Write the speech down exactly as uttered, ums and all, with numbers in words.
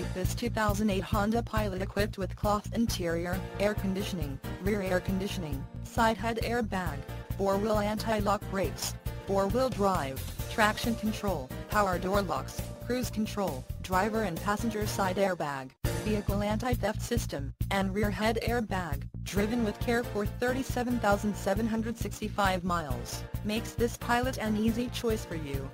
like this two thousand eight Honda Pilot equipped with cloth interior, air conditioning, rear air conditioning, side head airbag, four-wheel anti-lock brakes, four-wheel drive, traction control, power door locks, cruise control, driver and passenger side airbag, vehicle anti-theft system, and rear head airbag, driven with care for thirty-seven thousand seven hundred sixty-five miles, makes this Pilot an easy choice for you.